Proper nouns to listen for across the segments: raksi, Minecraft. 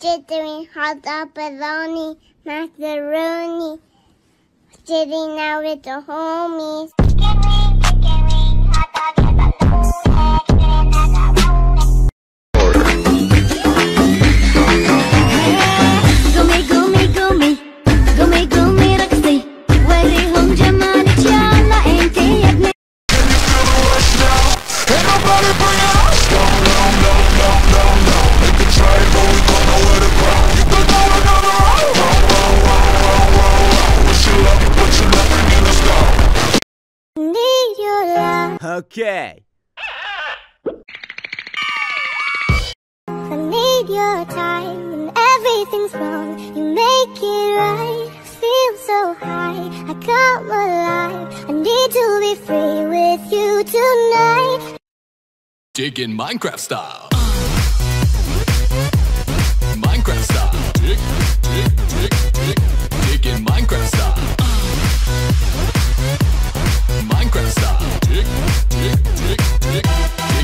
Jittering, hot dog, bologna, macaroni, sitting out with the homies. Jittering, hot dog, bologna, gumi, gumi, gumi, gumi, gumi, raksi, wari hum jamani chala, ain't they at me? Ain't nobody bring it up, no. Make the try, but we don't know where to go. You can go another road. Roll. Wish you luck, but you never need to stop. Need your love. Okay. I need your time when everything's wrong. You make it right. I feel so high. I come alive. I need to be free with you tonight. Digging Minecraft style. Minecraft style. Dig in Minecraft style. Minecraft style. Dig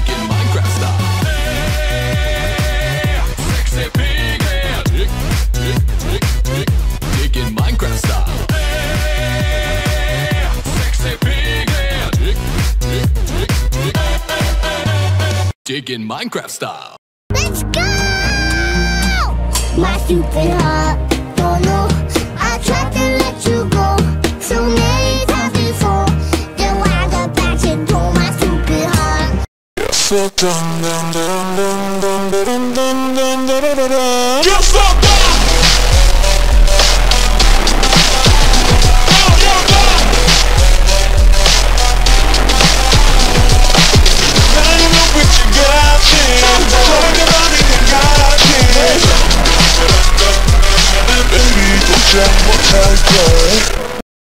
in Minecraft style. Hey, sexy piggy. Dig in Minecraft style. Hey, sexy piggy. Dig in Minecraft style. Let's go. My stupid heart, don't know. I tried to let you go so many times before. Then when I got back to do my stupid heart. So dum you're so dumb. What I got.